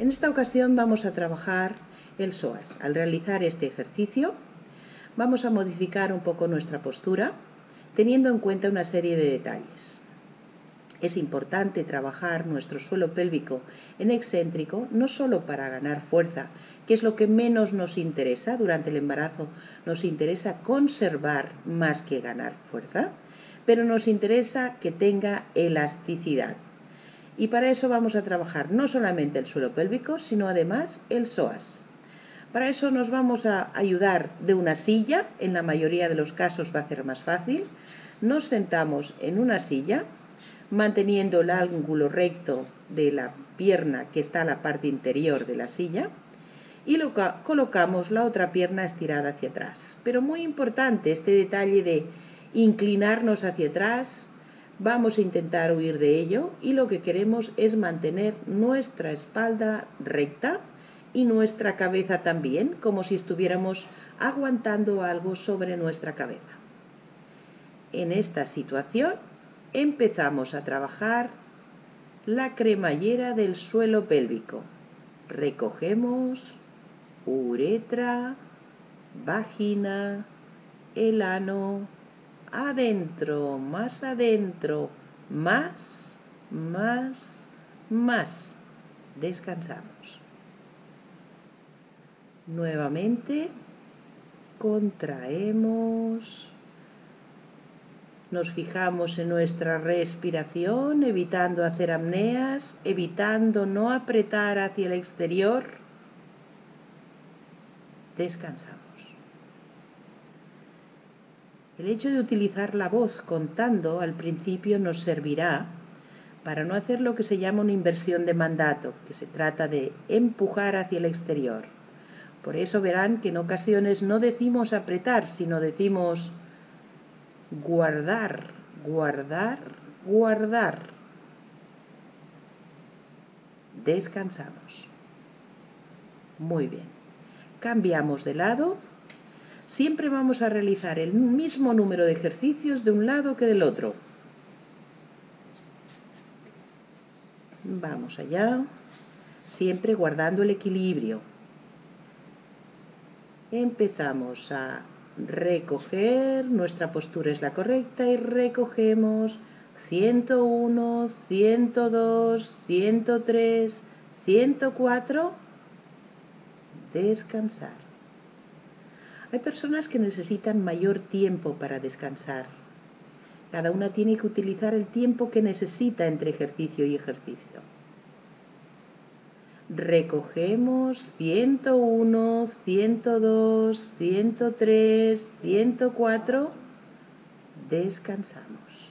En esta ocasión vamos a trabajar el psoas. Al realizar este ejercicio vamos a modificar un poco nuestra postura teniendo en cuenta una serie de detalles. Es importante trabajar nuestro suelo pélvico en excéntrico, no solo para ganar fuerza, que es lo que menos nos interesa durante el embarazo, nos interesa conservar más que ganar fuerza, pero nos interesa que tenga elasticidad. Y para eso vamos a trabajar no solamente el suelo pélvico, sino además el psoas. Para eso nos vamos a ayudar de una silla, en la mayoría de los casos va a ser más fácil. Nos sentamos en una silla, manteniendo el ángulo recto de la pierna que está a la parte interior de la silla, y colocamos la otra pierna estirada hacia atrás. Pero muy importante este detalle de inclinarnos hacia atrás. Vamos a intentar huir de ello y lo que queremos es mantener nuestra espalda recta y nuestra cabeza también, como si estuviéramos aguantando algo sobre nuestra cabeza. En esta situación empezamos a trabajar la cremallera del suelo pélvico. Recogemos uretra, vagina, el ano. Adentro, más. Descansamos. Nuevamente contraemos. Nos fijamos en nuestra respiración, evitando hacer apneas, evitando no apretar hacia el exterior. Descansamos. El hecho de utilizar la voz contando al principio nos servirá para no hacer lo que se llama una inversión de mandato, que se trata de empujar hacia el exterior. Por eso verán que en ocasiones no decimos apretar, sino decimos guardar. Descansamos. Muy bien. Cambiamos de lado. Siempre vamos a realizar el mismo número de ejercicios de un lado que del otro. Vamos allá, siempre guardando el equilibrio. Empezamos a recoger, nuestra postura es la correcta y recogemos 101, 102, 103, 104. Descansar. Hay personas que necesitan mayor tiempo para descansar. Cada una tiene que utilizar el tiempo que necesita entre ejercicio y ejercicio. Recogemos 101, 102, 103, 104. Descansamos.